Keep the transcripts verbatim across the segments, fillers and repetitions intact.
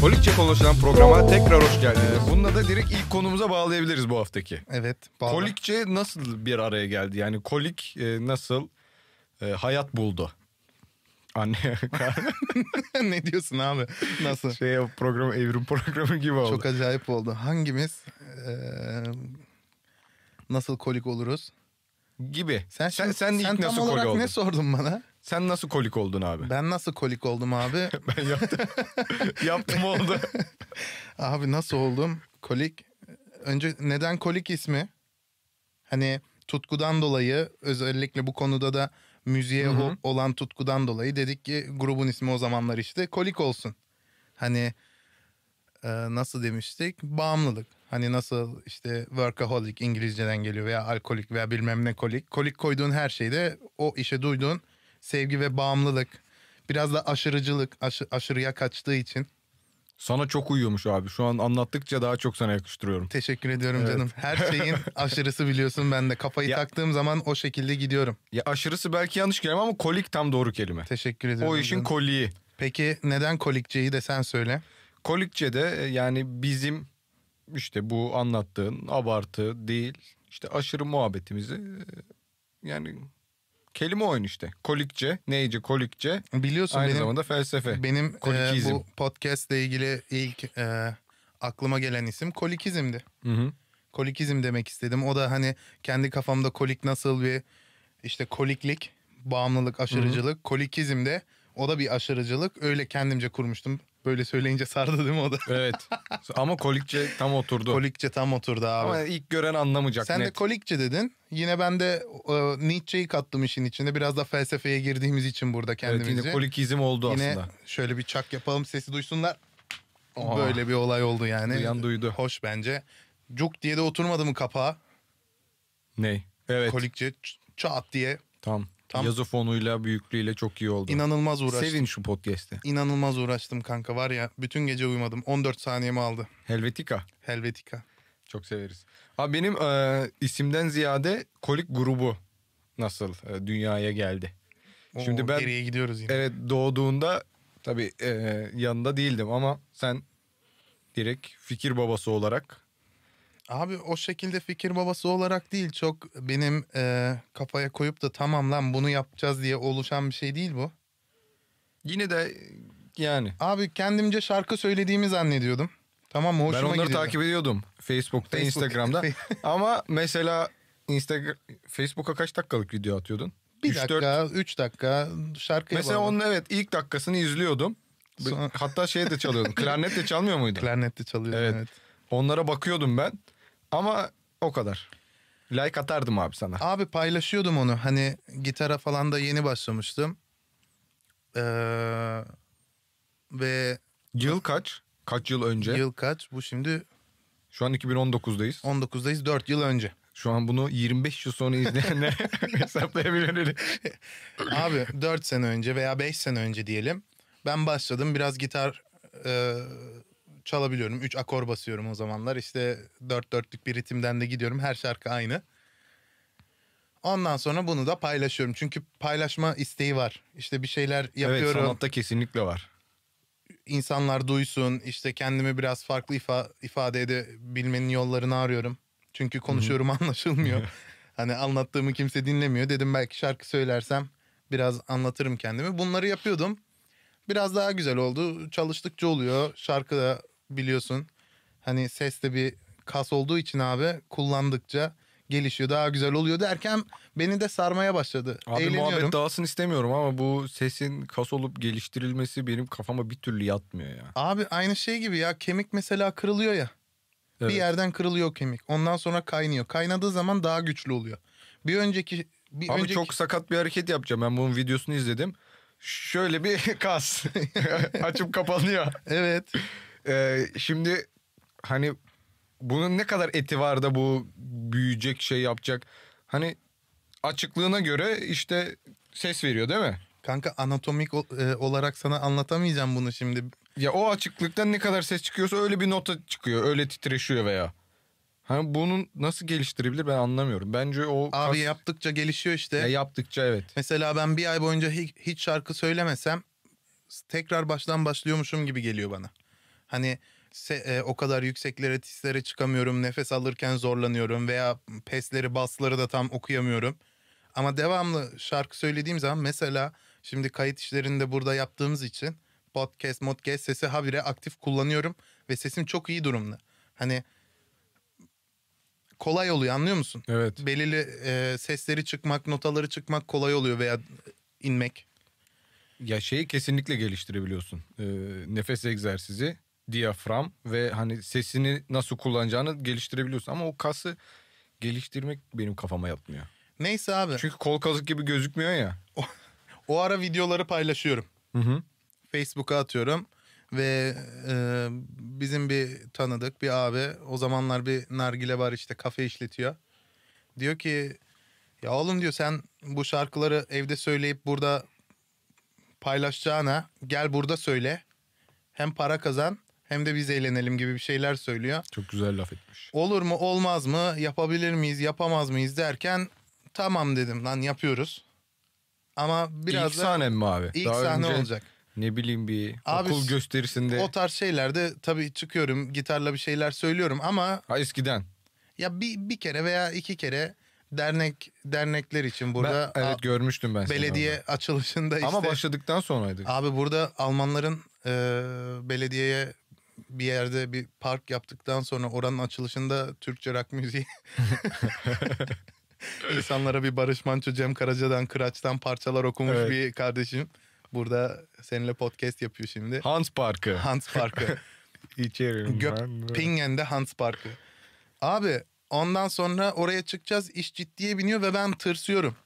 Kolikçe konuşulan programa tekrar hoş geldiniz. Evet. Bununla da direkt ilk konumuza bağlayabiliriz bu haftaki. Evet. Bağla. Kolikçe nasıl bir araya geldi? Yani kolik e, nasıl e, hayat buldu? Anne. Ne diyorsun abi? Nasıl? Şey, program, evrim programı gibi oldu. Çok acayip oldu. Hangimiz e, nasıl kolik oluruz? Gibi. Sen sen, sen, sen tam nasıl olarak ne sordun bana? Sen nasıl kolik oldun abi? Ben nasıl kolik oldum abi? Ben yaptım. Yaptım oldu. Abi nasıl oldum? Kolik. Önce neden kolik ismi? Hani tutkudan dolayı, özellikle bu konuda da müziğe o, olan tutkudan dolayı dedik ki grubun ismi o zamanlar işte kolik olsun. Hani e, nasıl demiştik? Bağımlılık. Hani nasıl işte workaholic İngilizceden geliyor veya alkolik veya bilmem ne kolik. Kolik koyduğun her şeyde o işe duyduğun sevgi ve bağımlılık. Biraz da aşırıcılık, aş- aşırıya kaçtığı için. Sana çok uyuyormuş abi. Şu an anlattıkça daha çok sana yakıştırıyorum. Teşekkür ediyorum, evet. Canım. Her şeyin aşırısı, biliyorsun, ben de. Kafayı ya, taktığım zaman o şekilde gidiyorum. Ya aşırısı belki yanlış kelime ama kolik tam doğru kelime. Teşekkür ediyorum. O işin canım. Koliği. Peki neden kolikçeyi de sen söyle. Kolikçe de yani bizim işte bu anlattığın abartı değil. İşte aşırı muhabbetimizi yani... Kelime oyun işte. Kolikçe, neyce, kolikçe. Biliyorsun aynı benim, zamanda felsefe. Benim e, bu podcast'la ilgili ilk e, aklıma gelen isim kolikizmdi. Hı hı. Kolikizm demek istedim. O da hani kendi kafamda kolik nasıl bir işte koliklik, bağımlılık, aşırıcılık. Hı hı. Kolikizm de o da bir aşırıcılık. Öyle kendimce kurmuştum. Böyle söyleyince sardı değil mi o da? Evet. Ama kolikçe tam oturdu. Kolikçe tam oturdu abi. Ama ilk gören anlamayacak. Sen net. De kolikçe dedin. Yine ben de e, Nietzsche'yi kattım işin içinde. Biraz da felsefeye girdiğimiz için burada kendimizi. Evet, yine kolikizm oldu yine aslında. Yine şöyle bir çak yapalım, sesi duysunlar. Aa, böyle bir olay oldu yani. Duyan duydu. Hoş bence. Cuk diye de oturmadı mı kapağa? Ney? Evet. Kolikçe çat diye. Tamam. Tam. Yazı fonuyla, büyüklüğüyle çok iyi oldu. İnanılmaz uğraştım. Sevin şu podcast'te. İnanılmaz uğraştım kanka, var ya, bütün gece uyumadım. on dört saniyemi aldı. Helvetika. Helvetika. Çok severiz. Abi benim e, isimden ziyade kolik grubu nasıl e, dünyaya geldi. Oo, şimdi ben geriye gidiyoruz yine. Evet, doğduğunda tabii e, yanında değildim ama sen direkt fikir babası olarak... Abi o şekilde fikir babası olarak değil, çok benim e, kafaya koyup da tamam lan bunu yapacağız diye oluşan bir şey değil bu. Yine de yani. Abi kendimce şarkı söylediğimi zannediyordum. Tamam mı? Hoşuma gidiyordu. Ben onları gidiyordu. Takip ediyordum. Facebook'ta, Facebook, Instagram'da. Ama mesela Instagram, Facebook'a kaç dakikalık video atıyordun? Bir üç, dakika, üç dakika şarkı. Mesela bağlı. Onun evet ilk dakikasını izliyordum. Sonra... Hatta şey de çalıyordum. Klarnet de çalmıyor muydu? Klarnet de çalıyordum, evet. evet. Onlara bakıyordum ben. Ama o kadar. Like atardım abi sana. Abi paylaşıyordum onu. Hani gitara falan da yeni başlamıştım. Ee, ve... Yıl kaç? Kaç yıl önce? Yıl kaç? Bu şimdi... Şu an iki bin on dokuzdayız. on dokuzdayız, dört yıl önce. Şu an bunu yirmi beş yıl sonra izleyenler hesaplayabilir. Abi dört sene önce veya beş sene önce diyelim. Ben başladım. Biraz gitar... E... çalabiliyorum. üç akor basıyorum o zamanlar. İşte dört dörtlük bir ritimden de gidiyorum. Her şarkı aynı. Ondan sonra bunu da paylaşıyorum. Çünkü paylaşma isteği var. İşte bir şeyler yapıyorum. Evet, sanatta kesinlikle var. İnsanlar duysun. İşte kendimi biraz farklı ifa- ifade edebilmenin yollarını arıyorum. Çünkü konuşuyorum, Hı-hı. anlaşılmıyor. Hani anlattığımı kimse dinlemiyor. Dedim belki şarkı söylersem biraz anlatırım kendimi. Bunları yapıyordum. Biraz daha güzel oldu. Çalıştıkça oluyor. Şarkı da biliyorsun. Hani ses de bir kas olduğu için abi, kullandıkça gelişiyor. Daha güzel oluyor derken beni de sarmaya başladı. Abi muhabbet dağılsın istemiyorum ama bu sesin kas olup geliştirilmesi benim kafama bir türlü yatmıyor ya. Abi aynı şey gibi ya. Kemik mesela kırılıyor ya. Evet. Bir yerden kırılıyor kemik. Ondan sonra kaynıyor. Kaynadığı zaman daha güçlü oluyor. Bir önceki... Bir abi önceki... çok sakat bir hareket yapacağım. Ben bunun videosunu izledim. Şöyle bir kas. Açıp kapanıyor. Evet. Ee, şimdi hani bunun ne kadar eti var da bu büyüyecek, şey yapacak. Hani açıklığına göre işte ses veriyor değil mi? Kanka anatomik olarak sana anlatamayacağım bunu şimdi. Ya o açıklıktan ne kadar ses çıkıyorsa öyle bir nota çıkıyor. Öyle titreşiyor veya. Hani bunun nasıl geliştirebilir ben anlamıyorum. Bence o... Abi kas... yaptıkça gelişiyor işte. Ya yaptıkça evet. Mesela ben bir ay boyunca hiç şarkı söylemesem tekrar baştan başlıyormuşum gibi geliyor bana. Hani se- o kadar yükseklere, tislere çıkamıyorum, nefes alırken zorlanıyorum veya pesleri, basları da tam okuyamıyorum. Ama devamlı şarkı söylediğim zaman, mesela şimdi kayıt işlerinde burada yaptığımız için podcast, modcast sesi habire aktif kullanıyorum ve sesim çok iyi durumda. Hani kolay oluyor, anlıyor musun? Evet. Belirli e, sesleri çıkmak, notaları çıkmak kolay oluyor veya inmek. Ya şeyi kesinlikle geliştirebiliyorsun. E, nefes egzersizi, diyafram ve hani sesini nasıl kullanacağını geliştirebiliyorsun. Ama o kası geliştirmek benim kafama yatmıyor. Neyse abi. Çünkü kol kazık gibi gözükmüyor ya. O, o ara videoları paylaşıyorum. Hı hı. Facebook'a atıyorum ve e, bizim bir tanıdık bir abi o zamanlar bir nargile var işte, kafe işletiyor. Diyor ki ya oğlum diyor, sen bu şarkıları evde söyleyip burada paylaşacağına gel burada söyle. Hem para kazan hem de biz eğlenelim gibi bir şeyler söylüyor. Çok güzel laf etmiş. Olur mu olmaz mı, yapabilir miyiz yapamaz mıyız derken tamam dedim lan, yapıyoruz. Ama biraz İlk da... sahnem mi abi? İlk Daha sahne önce... olacak. Ne bileyim bir abi, okul gösterisinde. O tarz şeylerde tabii çıkıyorum, gitarla bir şeyler söylüyorum ama. Ha eskiden. Ya bir, bir kere veya iki kere dernek dernekler için burada. Ben, evet a, görmüştüm ben. Belediye orada. Açılışında işte. Ama başladıktan sonraydı. Abi burada Almanların e, belediyeye bir yerde bir park yaptıktan sonra oranın açılışında Türkçe rock müziği. İnsanlara bir Barış Manço, Cem Karaca'dan, Kıraç'tan parçalar okumuş evet. Bir kardeşim. Burada seninle podcast yapıyor şimdi. Hans Park'ı. Hans Park'ı. İçerim Göppingen'de Hans Park'ı. Abi ondan sonra oraya çıkacağız. İş ciddiye biniyor ve ben tırsıyorum.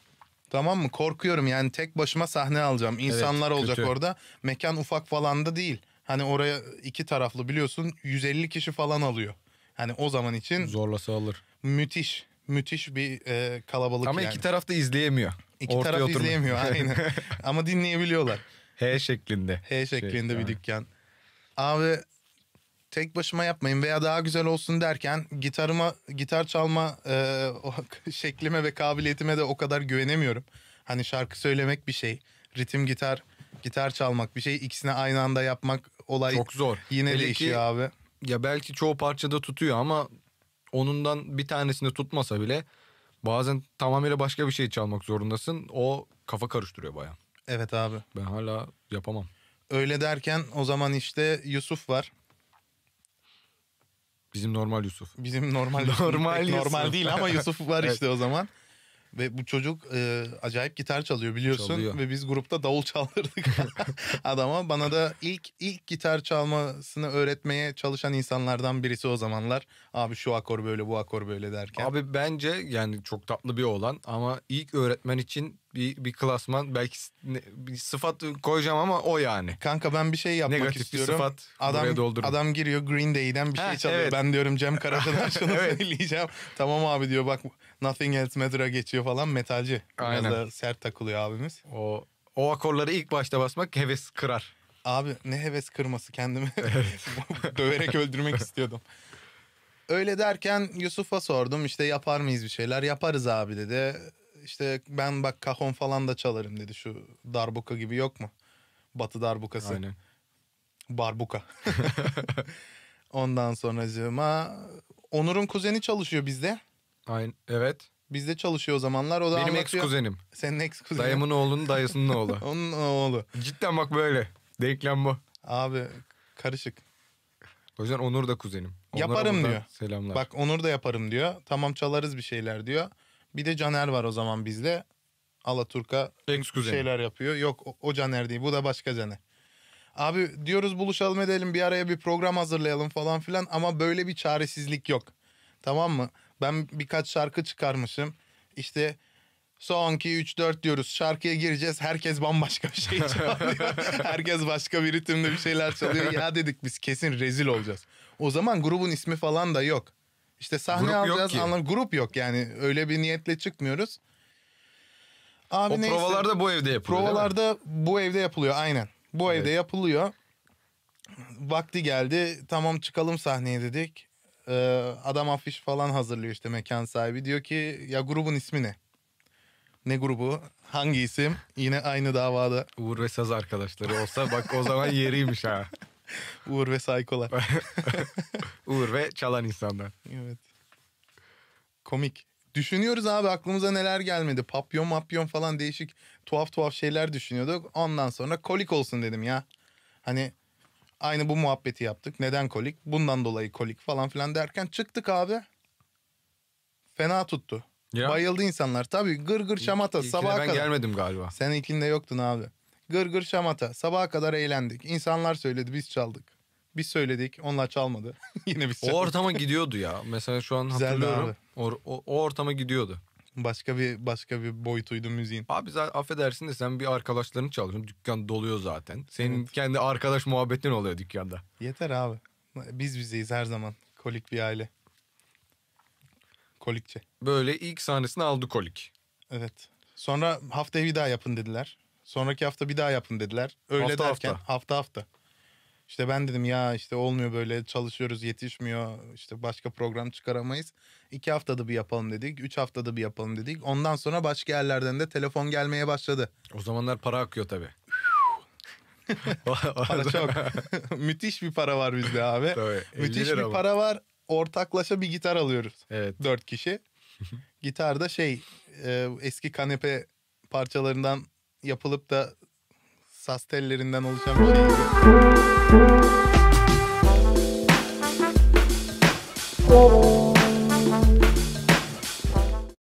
Tamam mı? Korkuyorum yani, tek başıma sahne alacağım. İnsanlar evet, olacak kötü. Orada. Mekan ufak falan da değil. Hani oraya iki taraflı biliyorsun. yüz elli kişi falan alıyor. Hani o zaman için. Zorlasa alır. Müthiş. Müthiş bir e, kalabalık Ama yani. Ama iki taraf da izleyemiyor. İki Ortaya taraf oturma. izleyemiyor aynen. Ama dinleyebiliyorlar. H şeklinde. H şeklinde şey, bir dükkan. Abi tek başıma yapmayın veya daha güzel olsun derken gitarıma, gitar çalma e, o, şeklime ve kabiliyetime de o kadar güvenemiyorum. Hani şarkı söylemek bir şey. Ritim gitar, gitar çalmak bir şey. İkisini aynı anda yapmak olay. Çok zor. Yine Hele değişiyor ki, abi. Ya belki çoğu parçada tutuyor ama onundan bir tanesinde tutmasa bile bazen tamamıyla başka bir şey çalmak zorundasın. O kafa karıştırıyor bayağı. Evet abi. Ben hala yapamam. Öyle derken o zaman işte Yusuf var. Bizim normal Yusuf. Bizim normal normal Yusuf. Normal değil ama Yusuf var işte evet. O zaman. Ve bu çocuk e, acayip gitar çalıyor biliyorsun. Çalıyor. Ve biz grupta davul çaldırdık adama. Bana da ilk ilk gitar çalmasını öğretmeye çalışan insanlardan birisi o zamanlar. Abi şu akor böyle, bu akor böyle derken. Abi bence yani çok tatlı bir oğlan ama ilk öğretmen için bir, bir klasman belki bir sıfat koyacağım ama o yani. Kanka ben bir şey yapmak Negatif istiyorum. Negatif bir sıfat adam, buraya doldurun. Adam giriyor Green Day'den bir ha, şey çalıyor. Evet. Ben diyorum Cem Karaca'dan şunu evet. söyleyeceğim. Tamam abi diyor bak Nothing Else Matter'a geçiyor falan, metalci. Biraz Aynen. da sert takılıyor abimiz. O, o akorları ilk başta basmak heves kırar. Abi ne heves kırması, kendimi evet. döverek öldürmek istiyordum. Öyle derken Yusuf'a sordum işte yapar mıyız bir şeyler, yaparız abi dedi. İşte ben bak kahon falan da çalarım dedi. Şu darbuka gibi yok mu? Batı darbukası. Aynen. Barbuka. Ondan sonracığıma Onur'un kuzeni çalışıyor bizde. Aynen. Evet. Bizde çalışıyor o zamanlar. O da benim ex kuzenim. Senin ex kuzenin. Dayımın oğlunun dayısının oğlu. Onun oğlu. Cidden bak böyle. Denklem bu. Abi karışık. O yüzden Onur da kuzenim. Onlara yaparım diyor. Selamlar. Bak Onur da yaparım diyor. Tamam çalarız bir şeyler diyor. Bir de Caner var o zaman bizde. Alaturka şeyler yapıyor. Yok o Caner değil, bu da başka Caner. Abi diyoruz buluşalım edelim, bir araya bir program hazırlayalım falan filan ama böyle bir çaresizlik yok. Tamam mı? Ben birkaç şarkı çıkarmışım. İşte son iki üç dört diyoruz, şarkıya gireceğiz. Herkes bambaşka bir şey çalıyor. Herkes başka bir ritimde bir şeyler çalıyor. Ya dedik biz kesin rezil olacağız. O zaman grubun ismi falan da yok. İşte sahne grup alacağız anlam grup yok yani, öyle bir niyetle çıkmıyoruz. Abi o neyse, provalarda bu evde yapılıyor. Provalarda bu evde yapılıyor aynen. Bu evet. evde yapılıyor. Vakti geldi, tamam çıkalım sahneye dedik. Ee, adam afiş falan hazırlıyor işte, mekan sahibi diyor ki ya grubun ismi ne? Ne grubu? Hangi isim? Yine aynı davada. Uğur ve Saz arkadaşları olsa bak o zaman yeriymiş ha. Uğur ve saykolar. Uğur ve çalan insanlar. Evet. Komik. Düşünüyoruz abi, aklımıza neler gelmedi. Papyon mapyon falan değişik tuhaf tuhaf şeyler düşünüyorduk. Ondan sonra kolik olsun dedim ya. Hani aynı bu muhabbeti yaptık. Neden kolik? Bundan dolayı kolik falan filan derken çıktık abi. Fena tuttu. Ya. Bayıldı insanlar. Tabii gır gır şamata İlk, sabaha ben kadar. Ben gelmedim galiba. Sen ilkinde yoktun abi. Gır gır şamata sabaha kadar eğlendik. İnsanlar söyledi, biz çaldık. Biz söyledik, onlar çalmadı. Yine biz çaldık. O ortama gidiyordu ya. Mesela şu an hatırlıyorum. O, o, o ortama gidiyordu. Başka bir başka bir boyutuydu müziğin. Abi zaten affedersin de sen bir arkadaşlarını çalıyorsun. Dükkan doluyor zaten. Senin evet. kendi arkadaş muhabbetin oluyor dükkanda. Yeter abi. Biz bizeyiz her zaman. Kolik bir aile. Kolikçe. Böyle ilk sahnesini aldı Kolik. Evet. Sonra haftaya bir daha yapın dediler. Sonraki hafta bir daha yapın dediler. Öyle hafta derken hafta. hafta hafta. İşte ben dedim ya işte olmuyor böyle, çalışıyoruz, yetişmiyor. İşte başka program çıkaramayız. İki haftada bir yapalım dedik. Üç haftada bir yapalım dedik. Ondan sonra başka yerlerden de telefon gelmeye başladı. O zamanlar para akıyor tabii. Para çok. Müthiş bir para var bizde abi. Tabii, müthiş bir ama. Para var. Ortaklaşa bir gitar alıyoruz. Evet. Dört kişi. Gitar da şey e, eski kanepe parçalarından yapılıp da saz tellerinden oluşan bir şey. Gibi.